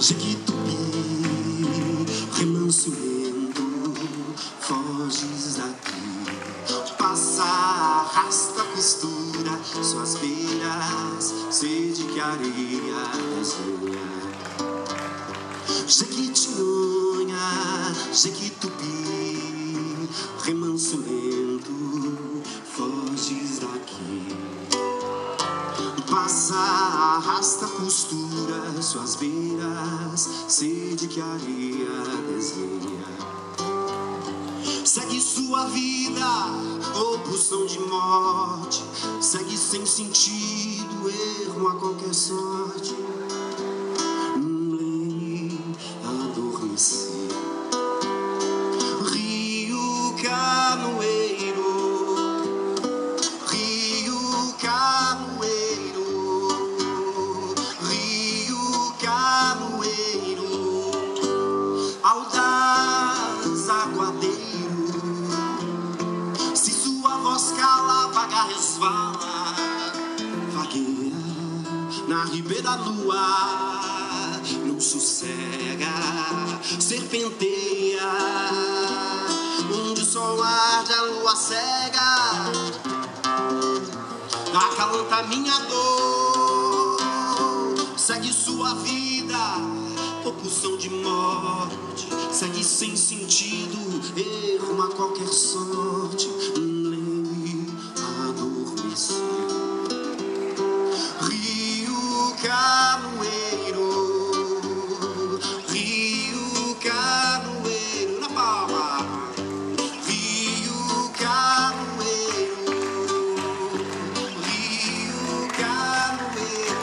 Jequitubi, remanso lindo, foges daqui. Passa, arrasta, mistura suas beiras, sede que a areia desenha. Jequitinhonha, Jequitubi, remanso lindo, foges daqui. Passa, arrasta, costura suas beiras, sede que a areia desenha. Segue sua vida, opção de morte, segue sem sentido, erro a qualquer sorte. Lei adormeci, Rio Canoeiro, Rio Canoeiro. Audaz aguadeiro, se sua voz cala, vaga resvala, vagueia na ribeira da lua, não sossega, serpenteia, onde o sol arde a lua cega, acalanta minha dor, segue sua vida. Opção de morte, segue sem sentido, erro a qualquer sorte. Lei adormeceu, Rio Canoeiro, Rio Canoeiro, na palma, Rio Canoeiro, Rio Canoeiro,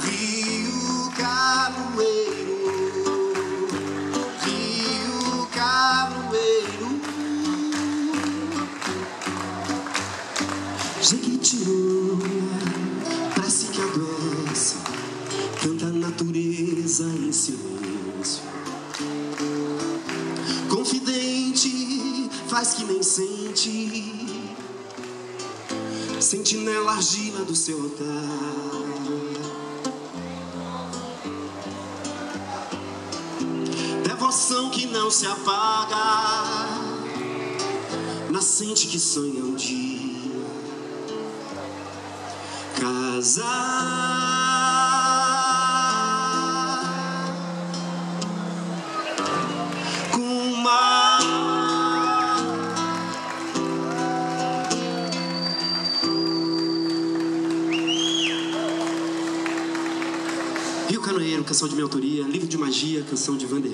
Rio Canoeiro, Rio Canoeiro. Jequitinhonha, parece que adoece, canta a natureza em silêncio. Confidente, faz que nem sente, sentinela argila do seu altar. Devoção que não se apaga, nascente que sonha um dia casar com o mar. Rio Canoeiro, canção de minha autoria, livro de magia, canção de Van Derck.